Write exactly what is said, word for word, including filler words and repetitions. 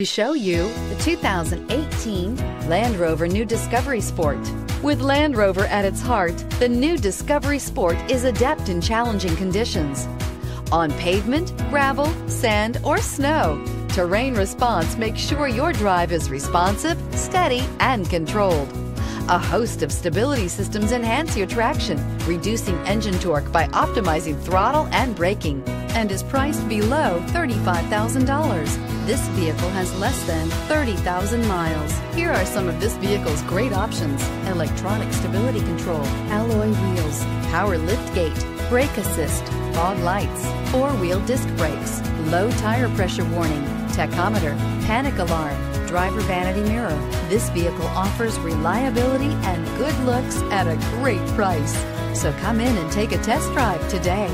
To show you the two thousand eighteen Land Rover New Discovery Sport. With Land Rover at its heart, the new Discovery Sport is adept in challenging conditions. On pavement, gravel, sand, or snow, Terrain Response makes sure your drive is responsive, steady, and controlled. A host of stability systems enhance your traction, reducing engine torque by optimizing throttle and braking, and is priced below thirty-five thousand dollars. This vehicle has less than thirty thousand miles. Here are some of this vehicle's great options: electronic stability control, alloy wheels, power liftgate, brake assist, fog lights, four-wheel disc brakes, low tire pressure warning, tachometer, panic alarm, driver vanity mirror. This vehicle offers reliability and good looks at a great price. So come in and take a test drive today.